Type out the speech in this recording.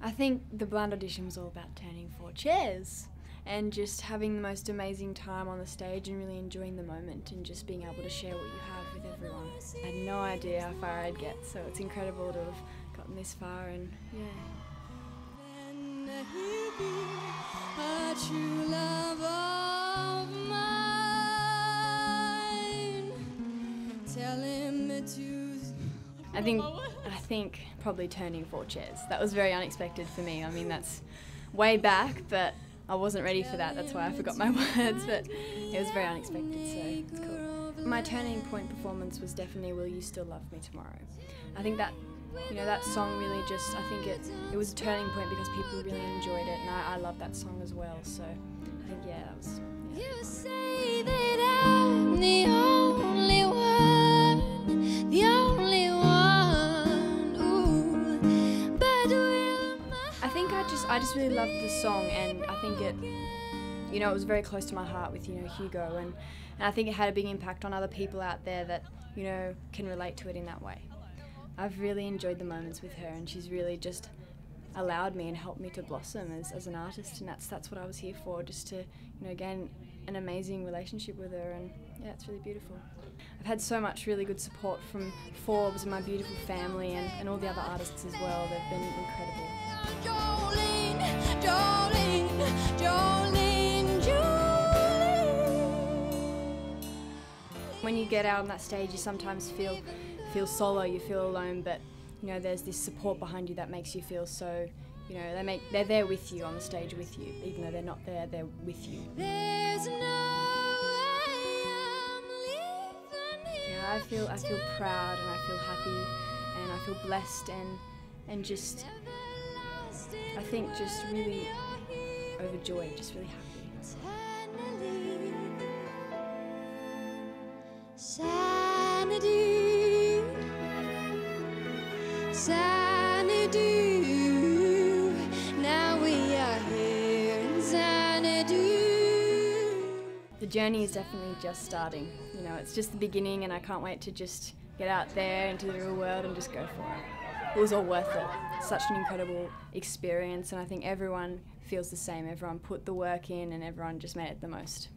I think the blind audition was all about turning four chairs and just having the most amazing time on the stage and really enjoying the moment and just being able to share what you have with everyone. I had no idea how far I'd get, so it's incredible to have gotten this far and I think probably turning four chairs. That was very unexpected for me. I mean, that's way back, but I wasn't ready for that. That's why I forgot my words, but it was very unexpected, so it's cool. My turning point performance was definitely Will You Still Love Me Tomorrow. I think that, you know, that song really just, I think it was a turning point because people really enjoyed it, and I love that song as well, so I think, yeah, that was, yeah. You say that I'm the only one, the only one, ooh, but will my... I think I just really loved the song, and I think it, you know, it was very close to my heart with, you know, Hugo, and I think it had a big impact on other people out there that, you know, can relate to it in that way. I've really enjoyed the moments with her, and she's really just allowed me and helped me to blossom as an artist, and that's what I was here for, just to, you know, gain an amazing relationship with her, and yeah, it's really beautiful. I've had so much really good support from Forbes and my beautiful family and all the other artists as well. They've been incredible. Jolene, Jolene, Jolene, Jolene. When you get out on that stage, you sometimes feel solo, you feel alone, but you know there's this support behind you that makes you feel so, you know, they're there with you on the stage with you, even though they're not there, they're with you. There's no way I'm leaving here. Yeah, I feel proud and I feel happy and I feel blessed and just I think just really overjoyed, just really happy. Xanadu, now we are here in Xanadu. The journey is definitely just starting, you know, it's just the beginning, and I can't wait to just get out there into the real world and just go for it. It was all worth it, such an incredible experience, and I think everyone feels the same, everyone put the work in and everyone just made it the most.